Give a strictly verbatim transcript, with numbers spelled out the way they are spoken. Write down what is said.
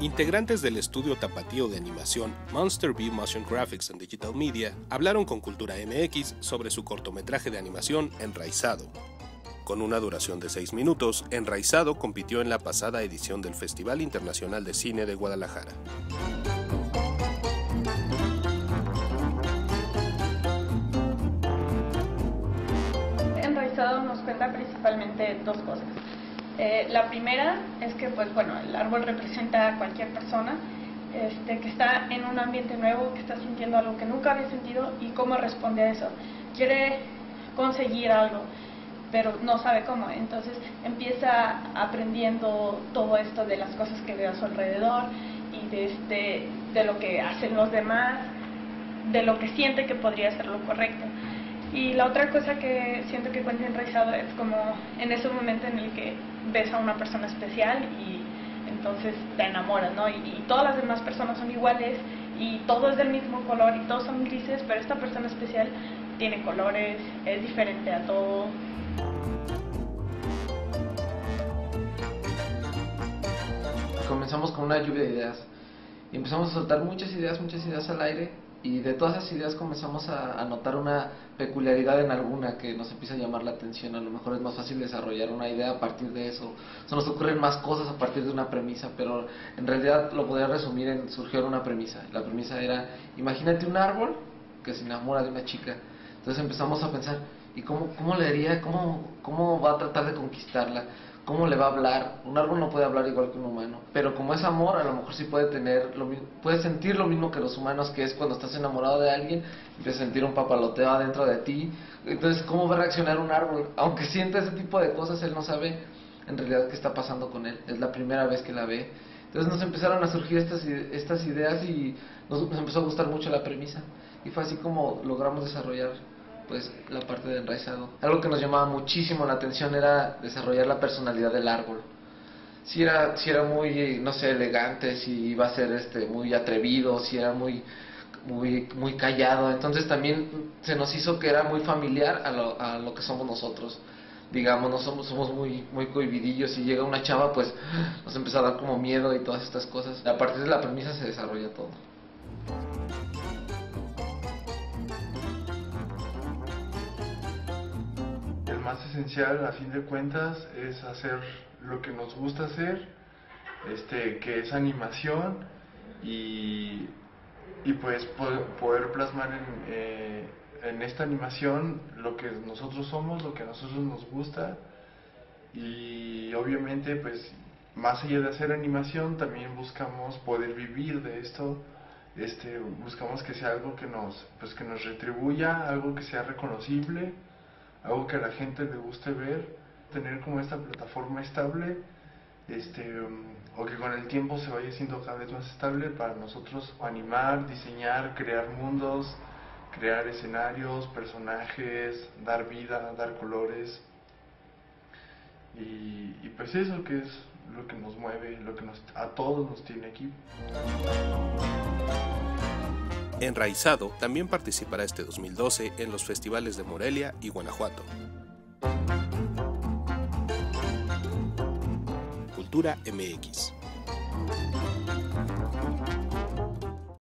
Integrantes del estudio tapatío de animación Monster View Motion Graphics and Digital Media hablaron con Cultura M X sobre su cortometraje de animación Enraizado. Con una duración de seis minutos, Enraizado compitió en la pasada edición del Festival Internacional de Cine de Guadalajara. Enraizado nos cuenta principalmente dos cosas. Eh, la primera es que, pues bueno, el árbol representa a cualquier persona este, que está en un ambiente nuevo, que está sintiendo algo que nunca había sentido y cómo responde a eso. Quiere conseguir algo, pero no sabe cómo. Entonces empieza aprendiendo todo esto de las cosas que ve a su alrededor y de, este, de lo que hacen los demás, de lo que siente que podría ser lo correcto. Y la otra cosa que siento que cuenta Enraizado es como en ese momento en el que ves a una persona especial y entonces te enamoras, ¿no? Y, y todas las demás personas son iguales y todo es del mismo color y todos son grises, pero esta persona especial tiene colores, es diferente a todo. Comenzamos con una lluvia de ideas y empezamos a soltar muchas ideas, muchas ideas al aire. Y de todas esas ideas comenzamos a, a notar una peculiaridad en alguna que nos empieza a llamar la atención. A lo mejor es más fácil desarrollar una idea a partir de eso. Se nos ocurren más cosas a partir de una premisa, pero en realidad lo podría resumir en surgió una premisa. La premisa era, imagínate un árbol que se enamora de una chica. Entonces empezamos a pensar, ¿y cómo, cómo le haría? ¿Cómo, cómo va a tratar de conquistarla? ¿Cómo le va a hablar? Un árbol no puede hablar igual que un humano, pero como es amor, a lo mejor sí puede tener, lo, puede sentir lo mismo que los humanos, que es cuando estás enamorado de alguien, empiezas a sentir un papaloteo adentro de ti. Entonces, ¿cómo va a reaccionar un árbol? Aunque sienta ese tipo de cosas, él no sabe en realidad qué está pasando con él, es la primera vez que la ve. Entonces nos empezaron a surgir estas, estas ideas y nos, nos empezó a gustar mucho la premisa, y fue así como logramos desarrollar pues la parte de Enraizado. Algo que nos llamaba muchísimo la atención era desarrollar la personalidad del árbol. Si era, si era muy, no sé, elegante, si iba a ser este, muy atrevido, si era muy, muy, muy callado. Entonces también se nos hizo que era muy familiar a lo, a lo que somos nosotros. Digamos, no somos, somos muy, muy cohibidillos. Si llega una chava, pues nos empezó a dar como miedo y todas estas cosas. A partir de la premisa se desarrolla todo. Más esencial a fin de cuentas es hacer lo que nos gusta hacer, este, que es animación y, y pues poder, poder plasmar en, eh, en esta animación lo que nosotros somos, lo que a nosotros nos gusta, y obviamente pues más allá de hacer animación también buscamos poder vivir de esto, este, buscamos que sea algo que nos, pues, que nos retribuya, algo que sea reconocible, algo que a la gente le guste ver, tener como esta plataforma estable, este, o que con el tiempo se vaya siendo cada vez más estable para nosotros animar, diseñar, crear mundos, crear escenarios, personajes, dar vida, dar colores, y, y pues eso que es lo que nos mueve, lo que nos, a todos nos tiene aquí. Enraizado también participará este dos mil doce en los festivales de Morelia y Guanajuato. Cultura M X.